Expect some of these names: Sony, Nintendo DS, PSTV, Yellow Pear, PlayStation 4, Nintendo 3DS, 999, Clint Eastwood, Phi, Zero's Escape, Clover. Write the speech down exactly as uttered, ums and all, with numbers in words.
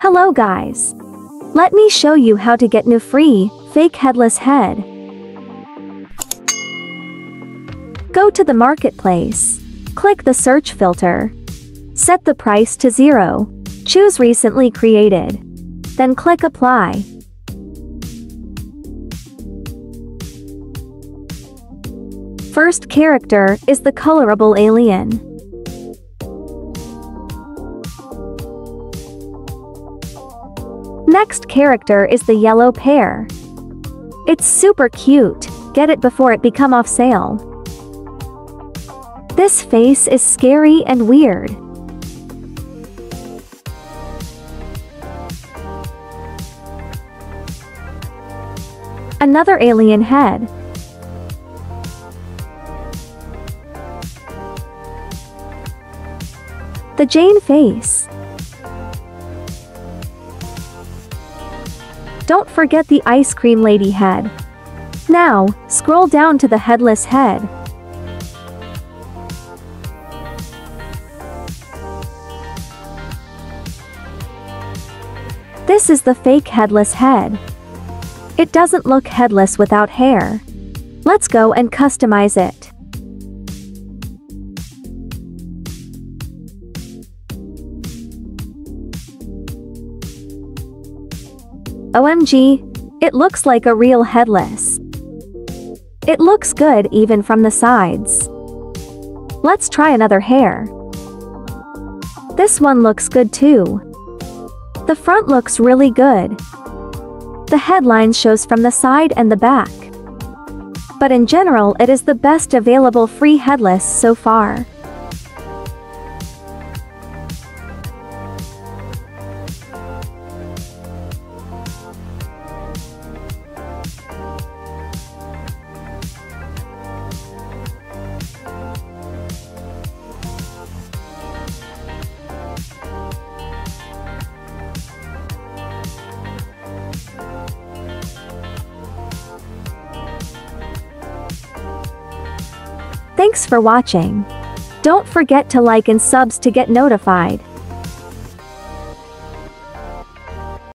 Hello guys! Let me show you how to get new free, fake headless head. Go to the marketplace. Click the search filter. Set the price to zero. Choose recently created. Then click apply. First character is the colorable alien. Next character is the yellow pear. It's super cute. Get it before it become off sale. This face is scary and weird. Another alien head. The Jane face. Don't forget the ice cream lady head. Now, scroll down to the headless head. This is the fake headless head. It doesn't look headless without hair. Let's go and customize it. O M G, it looks like a real headless. It looks good even from the sides. Let's try another hair. This one looks good too. The front looks really good. The headline shows from the side and the back. But in general, it is the best available free headless so far. Thanks for watching. Don't forget to like and subs to get notified.